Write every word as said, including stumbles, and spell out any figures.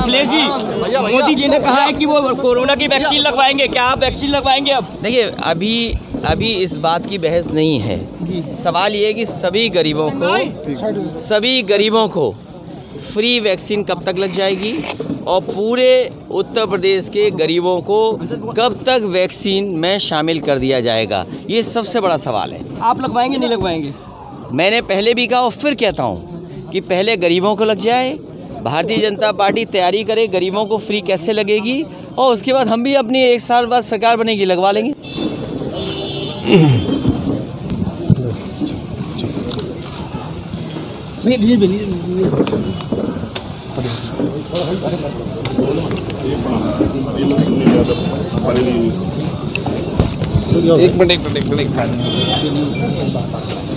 अखिलेश जी, मोदी जी ने कहा है कि वो कोरोना की वैक्सीन लगवाएंगे, क्या आप वैक्सीन लगवाएंगे? अब देखिए, अभी अभी इस बात की बहस नहीं है। सवाल ये है कि सभी गरीबों को सभी गरीबों को फ्री वैक्सीन कब तक लग जाएगी और पूरे उत्तर प्रदेश के गरीबों को कब तक वैक्सीन में शामिल कर दिया जाएगा, ये सबसे बड़ा सवाल है। आप लगवाएंगे नहीं लगवाएंगे? मैंने पहले भी कहा और फिर कहता हूँ कि पहले गरीबों को लग जाए। भारतीय जनता पार्टी तैयारी करे गरीबों को फ्री कैसे लगेगी, और उसके बाद हम भी अपनी एक साल बाद सरकार बनेगी लगवा लेंगे। एक मिनट एक मिनट एक मिनट